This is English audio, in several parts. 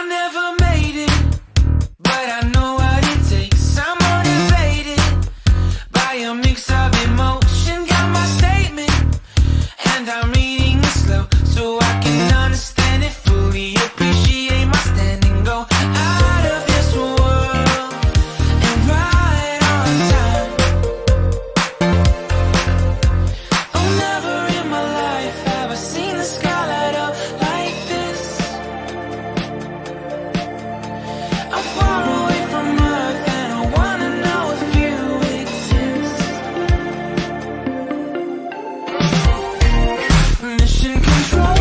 I never made it, but I know what it takes. I'm motivated by a mix of emotion. Got my statement, and I'm reading it slow, so I can understand it fully, appreciate my stand and go out of this world and right on time. Oh, never in my life have I seen the sky light up like this. I'm far away from Earth and I wanna know if you exist. Mission control, do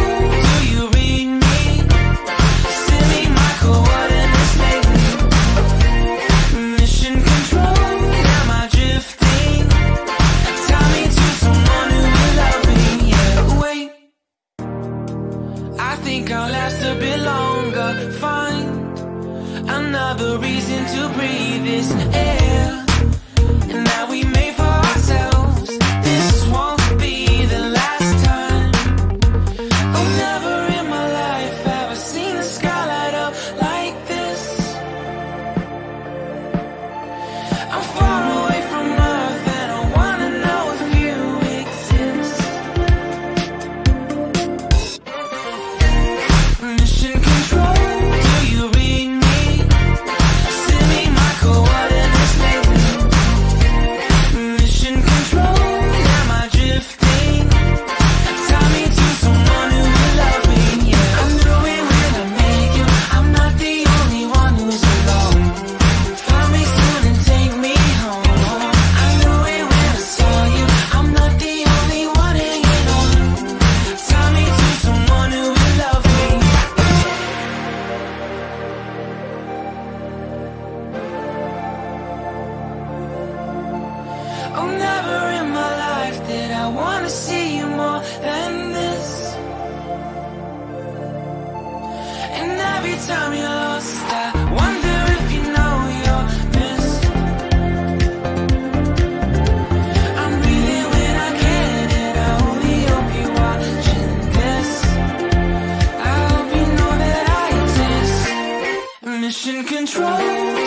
you read me? Send me my coordinates lately. Mission control, am I drifting? Tie me to someone who will love me, yeah. Wait, I think I'll last a bit longer. Fine, another reason to breathe this air, and now we made for ourselves. This won't be the last time. Oh, never in my life have I seen the sky light up like this. I'm far away from Earth and I wanna know if you exist. Mission control, do you read me? Send me my coordinates lately. Mission control, am I drifting? Tie me to someone who will love me, yeah. I knew it when I met you, I'm not the only one who's alone. Find me soon and take me home. I knew it when I saw you, I'm not the only one hanging on. Tie me to someone who will love me. Oh, never in my life did I wanna see you more than this. And every time you're lost, I wonder if you know you're missed. I'm breathing when I can, and I only hope you're watching this. I hope you know that I exist. Mission control,